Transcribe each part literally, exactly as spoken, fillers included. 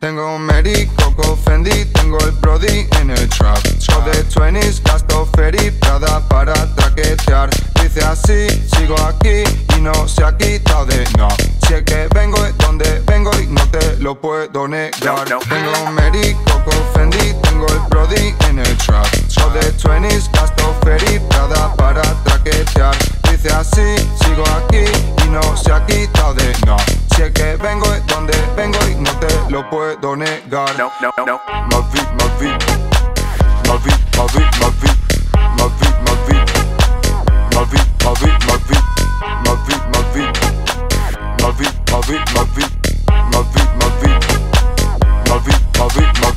Tengo un Meri, Coco, Fendi, tengo el Prodigy en el trap. Show de twenties, gasto Ferry, Prada para traquetear. Dice así, sigo aquí y no se ha quitado de no. Sé que vengo es donde vengo y no te lo puedo negar. No, no. Tengo un Meri, Coco, Fendi, tengo el Prodigy en el trap. Show de twenties, gasto Ferry, Prada para traquetear. Dice así, sigo aquí y no se ha quitado de no. Sé que vengo es donde vengo y no te lo puedo negar. No, no, no. Mavi, Mavi, Mavi, Mavi, Mavi, Mavi, Mavi, Mavi, Mavi, Mavi, Mavi, Mavi, Mavi, Mavi, Mavi, Mavi, Mavi, Mavi, Mavi, Mavi.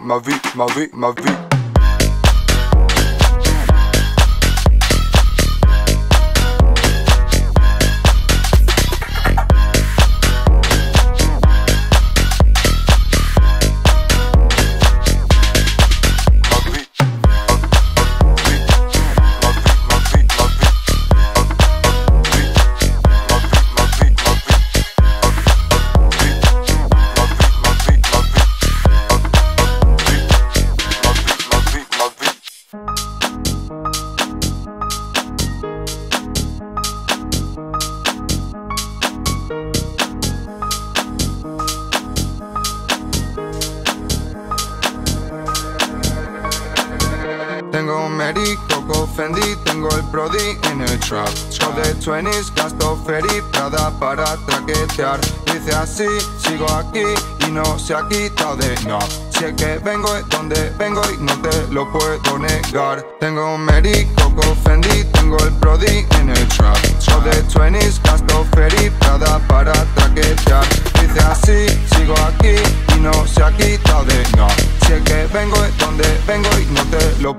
Ma vie, ma vie, ma vie. Tengo un Meri, Coco, Fendi, tengo el Prodigy en el trap. Show de twenties, gasto Ferry, Prada para traquetear. Dice así, sigo aquí y no se ha quitado de no. Sé que vengo es donde vengo y no te lo puedo negar. Tengo un Meri, Coco, Fendi, tengo el Prodigy en el trap. Show de twenties, gasto Ferry, Prada para traquetear. Dice así, sigo aquí y no se ha quitado de no. Sé que vengo es donde vengo y no te lo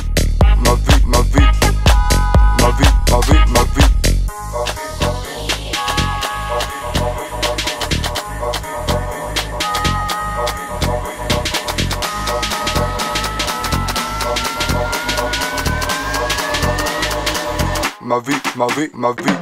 Mavi, Mavi, Mavi, Mavi, Mavi, Mavi. Ma vie, ma vie, ma vie.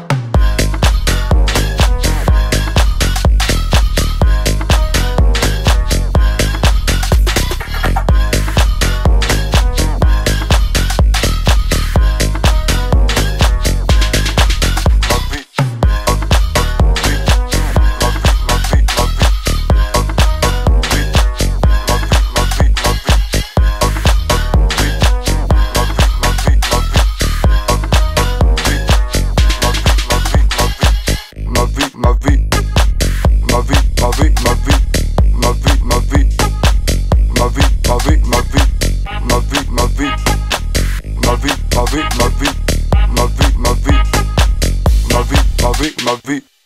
Mavi, Mavi, Mavi, Mavi, Mavi, Mavi, Mavi.